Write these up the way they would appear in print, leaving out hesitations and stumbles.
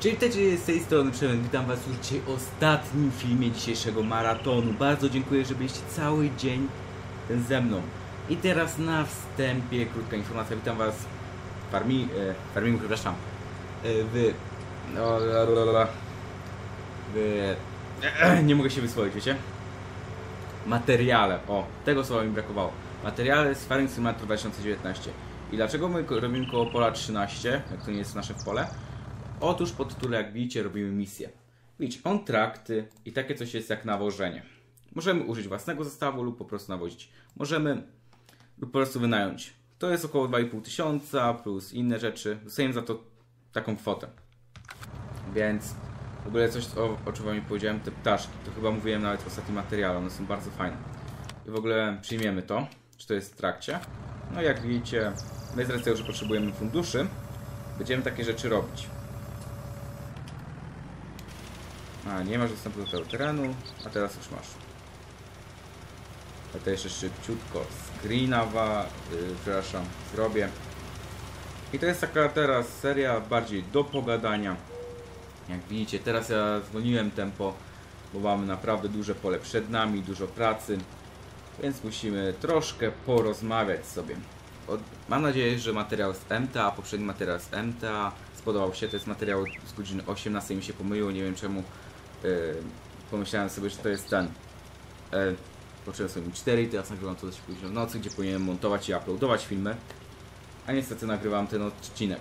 Czyli też z tej strony, witam Was już dzisiaj w ostatnim filmie dzisiejszego maratonu. Bardzo dziękuję, że byliście cały dzień ze mną. I teraz na wstępie krótka informacja. Witam Was w Farmingu, przepraszam. Nie mogę się wysłowić, wiecie? Materiale. O, tego słowa mi brakowało. Materiale z Farming Simulator 2019. I dlaczego my robimy koło pola 13, jak to nie jest nasze pole? Otóż pod tytule, jak widzicie, robimy misję. Widzicie, kontrakty i takie coś jest jak nawożenie. Możemy użyć własnego zestawu lub po prostu nawozić. Możemy lub po prostu wynająć. To jest około 2500 plus inne rzeczy. Dostajemy za to taką kwotę. Więc w ogóle coś, o czym wam powiedziałem, te ptaszki. To chyba mówiłem nawet w ostatnim materiale. One są bardzo fajne. I w ogóle przyjmiemy to, czy to jest w trakcie. No jak widzicie, my z racji tego, że potrzebujemy funduszy, będziemy takie rzeczy robić. A, nie masz dostępu do tego terenu, a teraz już masz. A to jeszcze szybciutko screenawa, przepraszam, zrobię. I to jest taka teraz seria bardziej do pogadania. Jak widzicie, teraz ja zwolniłem tempo, bo mamy naprawdę duże pole przed nami, dużo pracy. Więc musimy troszkę porozmawiać sobie. Mam nadzieję, że materiał z MTA, poprzedni materiał z MTA spodobał się. To jest materiał z godziny 18, mi się pomyliło, nie wiem czemu. Pomyślałem sobie, że to jest ten. Poczułem sobie 4, teraz nagrywam to dość późno w nocy, gdzie powinienem montować i uploadować filmy. A niestety nagrywam ten odcinek.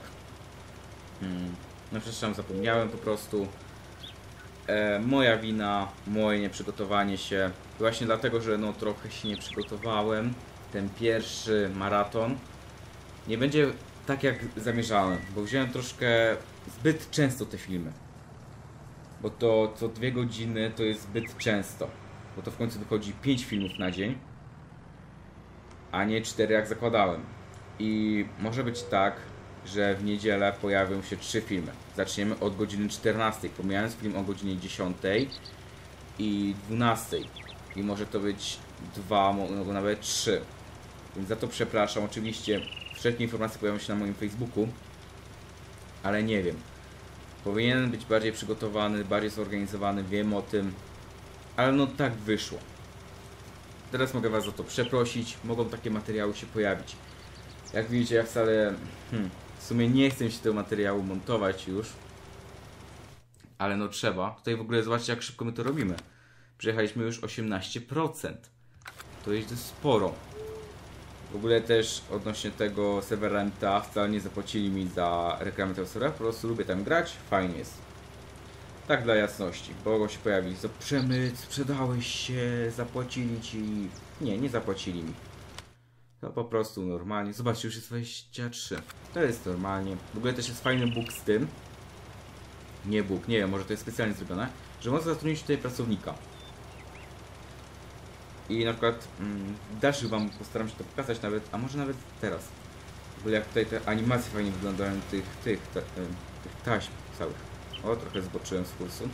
No przepraszam, zapomniałem po prostu. Moja wina, moje nieprzygotowanie się. Właśnie dlatego, że no trochę się nie przygotowałem. Ten pierwszy maraton nie będzie tak, jak zamierzałem, bo wziąłem troszkę zbyt często te filmy. Bo to co 2 godziny to jest zbyt często. Bo to w końcu wychodzi 5 filmów na dzień, a nie 4 jak zakładałem. I może być tak, że w niedzielę pojawią się 3 filmy. Zaczniemy od godziny 14, pomijając film o godzinie 10 i 12. I może to być 2, albo nawet 3. Więc za to przepraszam. Oczywiście wszelkie informacje pojawią się na moim Facebooku, ale nie wiem. Powinienem być bardziej przygotowany, bardziej zorganizowany, wiem o tym, ale no tak wyszło. Teraz mogę Was za to przeprosić, mogą takie materiały się pojawić. Jak widzicie, ja wcale w sumie nie chcę się tego materiału montować już, ale no trzeba. Tutaj w ogóle zobaczcie, jak szybko my to robimy. Przejechaliśmy już 18%. To jest dość sporo. W ogóle też odnośnie tego serwera MTA wcale nie zapłacili mi za reklamę tego serwera. Po prostu lubię tam grać, fajnie jest. Tak dla jasności, bo go się pojawić. Przemyt, sprzedałeś się, zapłacili ci. Nie, nie zapłacili mi. To po prostu normalnie. Zobaczcie, już jest 23. To jest normalnie. W ogóle też jest fajny bóg z tym. Nie bóg, nie wiem, może to jest specjalnie zrobione. Że można zatrudnić tutaj pracownika. I na przykład w dalszych Wam postaram się to pokazać nawet, a może nawet teraz. Bo jak tutaj te animacje fajnie wyglądają tych taśm całych. O, trochę zboczyłem z kursu.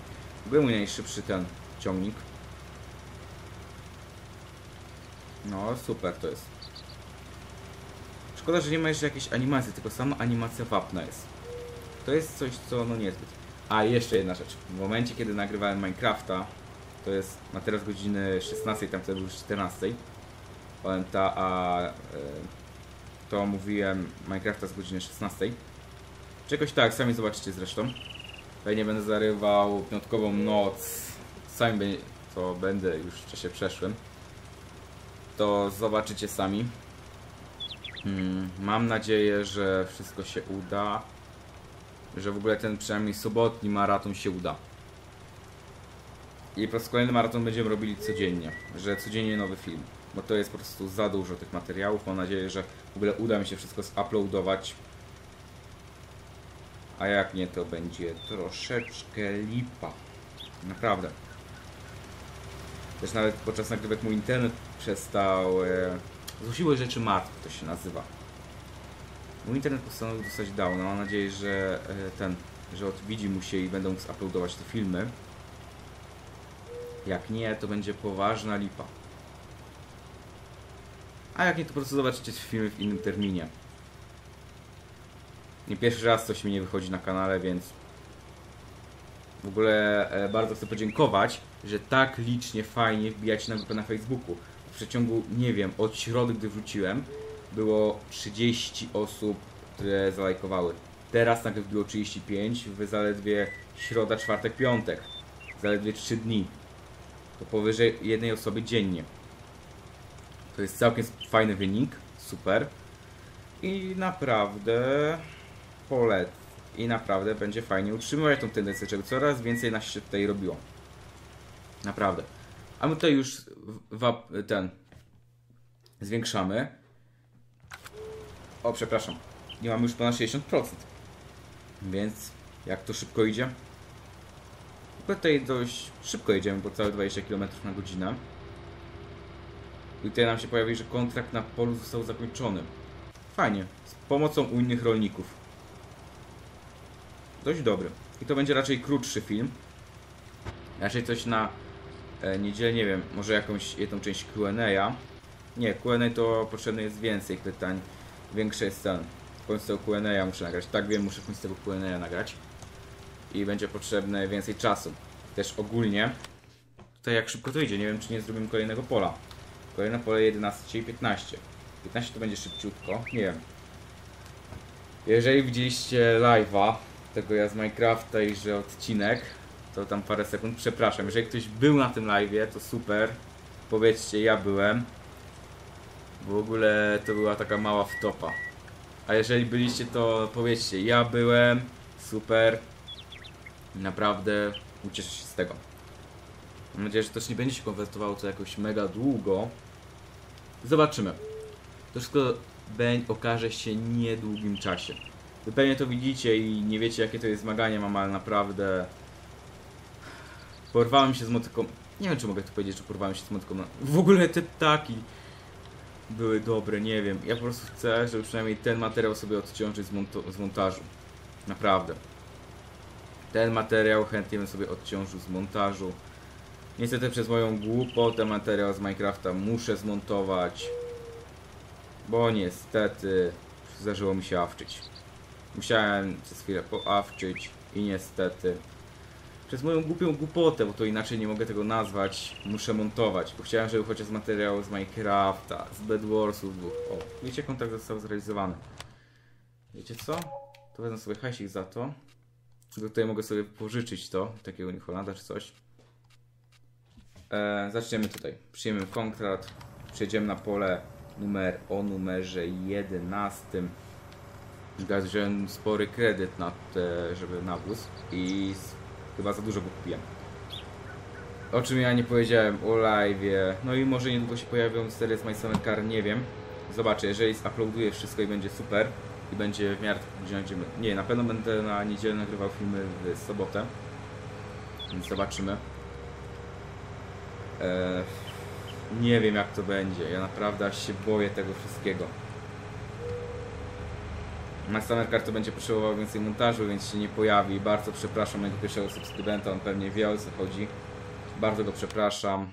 Był mój najszybszy ten ciągnik. No, super to jest. Szkoda, że nie ma jeszcze jakiejś animacji, tylko sama animacja wapna jest. To jest coś, co no niezbyt. A, jeszcze jedna rzecz. W momencie, kiedy nagrywałem Minecrafta, to jest materiał z godziny 16, tam wtedy był 14. To mówiłem Minecrafta z godziny 16. Czegoś tak, sami zobaczycie zresztą. Tutaj nie będę zarywał piątkową noc. Sami to będę już w czasie przeszłym. To zobaczycie sami. Mam nadzieję, że wszystko się uda. Że w ogóle ten przynajmniej sobotni maraton się uda. I po prostu kolejny maraton będziemy robili codziennie. Że codziennie nowy film. Bo to jest po prostu za dużo tych materiałów. Mam nadzieję, że w ogóle uda mi się wszystko zuploadować. A jak nie, to będzie troszeczkę lipa. Naprawdę. Też nawet podczas nagrywek mój internet przestał... Złośliwość rzeczy martwych to się nazywa. Mój internet postanowił dostać down. Mam nadzieję, że że odwiedzi mu się i będą mógł zuploadować te filmy. Jak nie, to będzie poważna lipa. A jak nie, to po prostu zobaczycie filmy w innym terminie. Nie pierwszy raz coś mi nie wychodzi na kanale, więc W ogóle bardzo chcę podziękować, że tak licznie, fajnie wbijacie na grupę na Facebooku. W przeciągu, nie wiem, od środy, gdy wrzuciłem, było 30 osób, które zalajkowały. Teraz nagle było 35, w zaledwie środa, czwartek, piątek. Zaledwie 3 dni. To powyżej jednej osoby dziennie. To jest całkiem fajny wynik, super. I naprawdę polecam. I naprawdę będzie fajnie utrzymywać tą tendencję, czego coraz więcej nas się tutaj robiło. Naprawdę. A my tutaj już zwiększamy. O, przepraszam. I mamy już ponad 60%. Więc jak to szybko idzie? Tylko tutaj dość szybko jedziemy, bo całe 20 km na godzinę. I tutaj nam się pojawi, że kontrakt na polu został zakończony. Fajnie. Z pomocą u innych rolników. Dość dobry. I to będzie raczej krótszy film. Raczej coś na niedzielę, nie wiem, może jakąś jedną część Q&A. Nie, Q&A to potrzebne jest więcej pytań. Większy jest ten. W końcu tego Q&A muszę nagrać. Tak wiem, muszę w końcu tego Q&A nagrać. I będzie potrzebne więcej czasu. Też ogólnie. Tutaj jak szybko to idzie, nie wiem czy nie zrobimy kolejnego pola. Kolejne pole 11 i 15. 15 to będzie szybciutko, nie wiem. Jeżeli widzieliście live'a tego z Minecrafta i że odcinek, to tam parę sekund, przepraszam. Jeżeli ktoś był na tym live'ie, to super. Powiedzcie, ja byłem. Bo w ogóle to była taka mała wtopa. A jeżeli byliście, to powiedzcie, ja byłem. Super. Naprawdę ucieszę się z tego. Mam nadzieję, że to nie będzie się konwertowało to jakoś mega długo. Zobaczymy. To wszystko okaże się w niedługim czasie. Wy pewnie to widzicie i nie wiecie jakie to jest zmaganie mam, ale naprawdę porwałem się z motyką. Nie wiem czy mogę tu powiedzieć, że porwałem się z motyką. W ogóle te ptaki były dobre, nie wiem. Ja po prostu chcę, żeby przynajmniej ten materiał sobie odciążyć z montażu. Naprawdę. Ten materiał chętnie bym sobie odciążył z montażu. Niestety przez moją głupotę materiał z Minecrafta muszę zmontować. Bo niestety zdarzyło mi się awczyć. Musiałem przez chwilę poawczyć i niestety przez moją głupią głupotę, bo to inaczej nie mogę tego nazwać, muszę montować, bo chciałem, żeby chociaż materiał z Minecrafta, z Bedwarsów był. O, wiecie, kontrakt został zrealizowany. Wiecie co? To wezmę sobie hajsik za to. Tutaj mogę sobie pożyczyć to, takiego Nikolanda czy coś. Zaczniemy tutaj. Przyjmiemy kontrakt, przejdziemy na pole o numerze 11. Teraz wziąłem spory kredyt na te, żeby nawóz i chyba za dużo go kupiłem. O czym ja nie powiedziałem o live'ie. No i może niedługo się pojawią serie z My Summer Car, nie wiem. Zobaczę, jeżeli uploaduję wszystko i będzie super i będzie w miarę gdzie będziemy. Nie, na pewno będę na niedzielę nagrywał filmy w sobotę. Więc zobaczymy. Nie wiem jak to będzie. Ja naprawdę się boję tego wszystkiego. My Summer Car to będzie potrzebował więcej montażu, więc się nie pojawi. Bardzo przepraszam mojego pierwszego subskrybenta, on pewnie wie o co chodzi. Bardzo go przepraszam.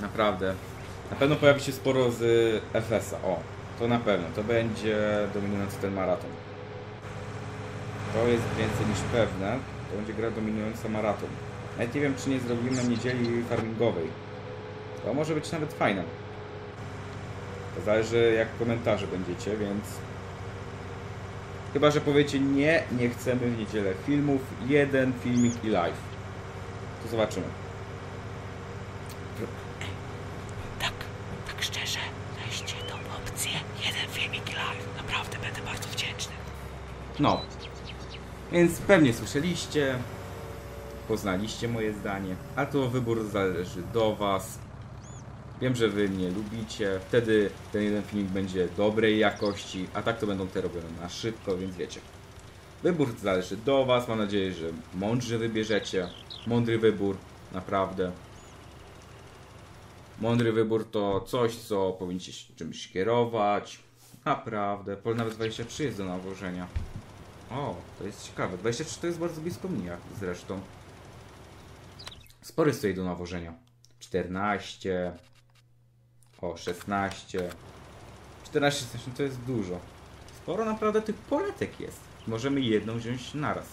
Naprawdę. Na pewno pojawi się sporo z FS-a. O, to na pewno. To będzie dominujący ten maraton. To jest więcej niż pewne. To będzie gra dominująca maraton. Nawet nie wiem, czy nie zrobimy na niedzieli farmingowej. To może być nawet fajne. Zależy jak komentarze będziecie, więc chyba, że powiecie nie, nie chcemy w niedzielę filmów, jeden filmik i live. To zobaczymy. Tak, tak szczerze, weźcie tą opcję, jeden filmik i live. Naprawdę będę bardzo wdzięczny. No, więc pewnie słyszeliście, poznaliście moje zdanie, a to wybór zależy do was. Wiem, że wy mnie lubicie, wtedy ten jeden filmik będzie dobrej jakości, a tak to będą te robione na szybko, więc wiecie. Wybór zależy do was, mam nadzieję, że mądrze wybierzecie. Mądry wybór, naprawdę. Mądry wybór to coś, co powinniście się czymś kierować. Naprawdę, nawet 23 jest do nałożenia. O, to jest ciekawe, 23 to jest bardzo blisko mnie zresztą. Spory jest tutaj do nawożenia. 14... O, 16. 14, 16 to jest dużo. Sporo naprawdę tych poletek jest. możemy jedną wziąć naraz.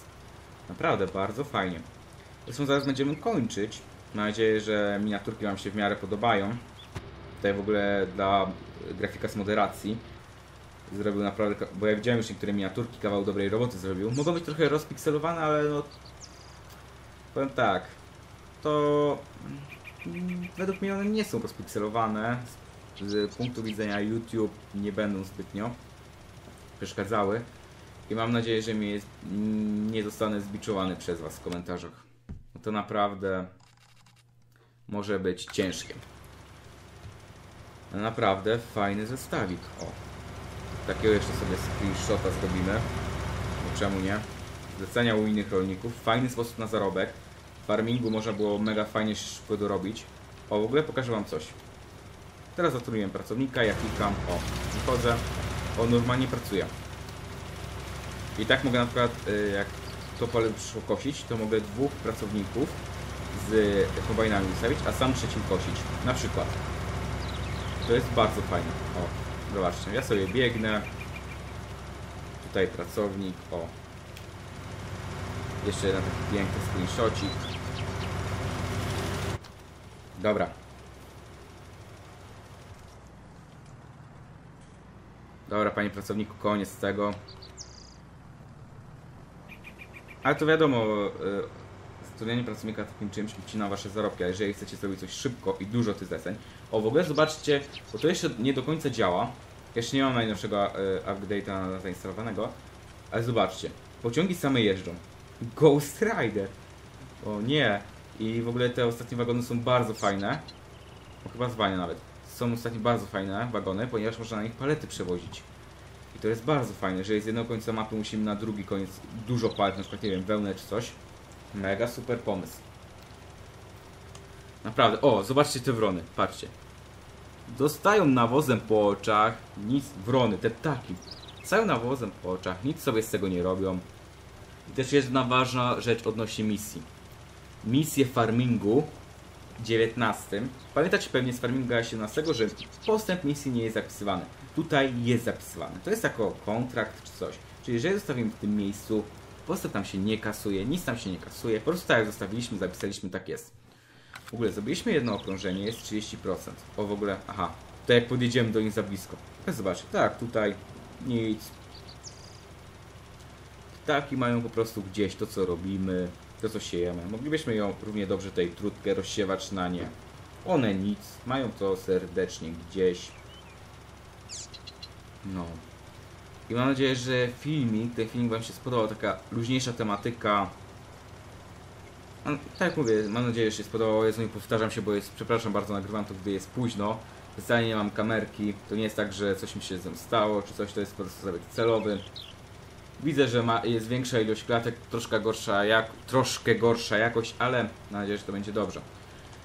Naprawdę bardzo fajnie. Zresztą zaraz będziemy kończyć. Mam nadzieję, że miniaturki wam się w miarę podobają. Tutaj w ogóle dla grafika z moderacji zrobił naprawdę, bo ja widziałem już niektóre miniaturki, kawał dobrej roboty zrobił. Mogą być trochę rozpikselowane, ale no powiem tak, to według mnie one nie są rozpikselowane. Z punktu widzenia YouTube nie będą zbytnio przeszkadzały. I mam nadzieję, że nie zostanę zbiczowany przez was w komentarzach. No to naprawdę może być ciężkie. Naprawdę fajny zestawik. O, takiego jeszcze sobie screenshota zrobimy. No czemu nie? Zlecenia u innych rolników. Fajny sposób na zarobek. W farmingu można było mega fajnie szybko dorobić. O, w ogóle pokażę wam coś. Teraz zatrudniłem pracownika, ja klikam, o, wychodzę, o, normalnie pracuję. I tak mogę na przykład, jak to pole przyszło kosić, to mogę dwóch pracowników z kombajnami ustawić, a sam trzecim kosić, na przykład. To jest bardzo fajne, o, zobaczcie, ja sobie biegnę, tutaj pracownik, o. Jeszcze jeden taki piękny screenshotcik. Dobra. Dobra, panie pracowniku, koniec tego. Ale to wiadomo, zatrudnianie pracownika takim czymś wcina wasze zarobki, a jeżeli chcecie zrobić coś szybko i dużo tych zleceń. O, w ogóle zobaczcie, bo to jeszcze nie do końca działa. Jeszcze nie mam najnowszego update'a zainstalowanego. Ale zobaczcie, pociągi same jeżdżą. Ghost Rider! O nie! I w ogóle te ostatnie wagony są bardzo fajne. O, chyba zwalnia nawet. Są ostatnio bardzo fajne wagony, ponieważ można na nich palety przewozić. I to jest bardzo fajne, że z jednego końca mapy musimy na drugi koniec dużo palet, na przykład, nie wiem, wełnę czy coś. Mega super pomysł. Naprawdę, o, zobaczcie te wrony, patrzcie. Dostają nawozem po oczach, nic, wrony, te ptaki. Dostają nawozem po oczach, nic sobie z tego nie robią. I też jest jedna ważna rzecz odnośnie misji. Misje farmingu 19. Pamiętacie pewnie z farminga 17, że postęp misji nie jest zapisywany. Tutaj jest zapisywany. To jest jako kontrakt czy coś. Czyli jeżeli zostawimy w tym miejscu, postęp tam się nie kasuje, nic tam się nie kasuje. Po prostu tak jak zostawiliśmy, zapisaliśmy, tak jest. W ogóle zrobiliśmy jedno okrążenie, jest 30%. O, w ogóle, aha, to jak podjedziemy do nich za blisko. Zobaczcie, tak, tutaj nic. Ptaki mają po prostu gdzieś to, co robimy, to, co siejemy. Moglibyśmy ją równie dobrze tej trutkę rozsiewać na nie. One nic, mają to serdecznie gdzieś. No. I mam nadzieję, że ten filmik wam się spodobał, taka luźniejsza tematyka. Tak jak mówię, mam nadzieję, że się spodobało. Jezu, nie powtarzam się, bo jest, przepraszam bardzo, nagrywam to, gdy jest późno. Specjalnie nie mam kamerki, to nie jest tak, że coś mi się stało, czy coś, to jest po prostu zabieg celowy. Widzę, że jest większa ilość klatek, troszkę gorsza jakość, ale mam nadzieję, że to będzie dobrze.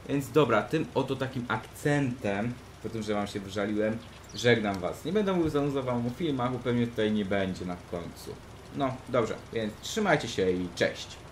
Więc dobra, tym oto takim akcentem, po tym, że wam się wyżaliłem, żegnam was. Nie będę mówił za wam o filmach, bo pewnie tutaj nie będzie na końcu. No, dobrze, więc trzymajcie się i cześć!